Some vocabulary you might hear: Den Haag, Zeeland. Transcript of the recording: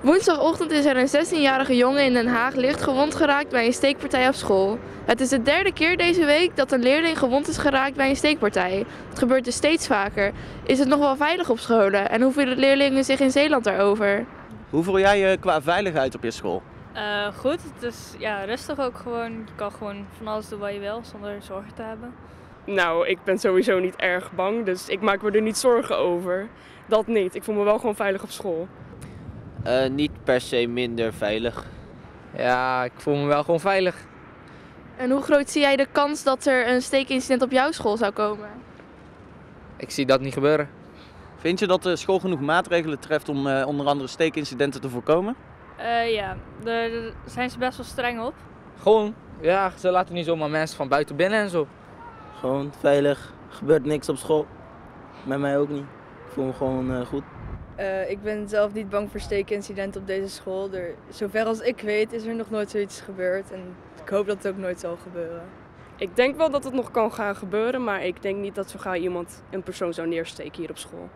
Woensdagochtend is er een 16-jarige jongen in Den Haag licht gewond geraakt bij een steekpartij op school. Het is de derde keer deze week dat een leerling gewond is geraakt bij een steekpartij. Het gebeurt dus steeds vaker. Is het nog wel veilig op scholen en hoe voelen leerlingen zich in Zeeland daarover? Hoe voel jij je qua veiligheid op je school? Goed, het is ja, rustig ook gewoon. Je kan gewoon van alles doen wat je wil zonder zorgen te hebben. Nou, ik ben sowieso niet erg bang, dus ik maak me er niet zorgen over. Dat niet, ik voel me wel gewoon veilig op school. Niet per se minder veilig. Ja, ik voel me wel gewoon veilig. En hoe groot zie jij de kans dat er een steekincident op jouw school zou komen? Ik zie dat niet gebeuren. Vind je dat de school genoeg maatregelen treft om onder andere steekincidenten te voorkomen? Ja, daar zijn ze best wel streng op. Gewoon, ja, ze laten niet zomaar mensen van buiten binnen en zo. Gewoon veilig, gebeurt niks op school. Met mij ook niet. Ik voel me gewoon goed. Ik ben zelf niet bang voor steekincidenten op deze school. Zover als ik weet is er nog nooit zoiets gebeurd en ik hoop dat het ook nooit zal gebeuren. Ik denk wel dat het nog kan gaan gebeuren, maar ik denk niet dat zo gauw iemand een persoon zou neersteken hier op school.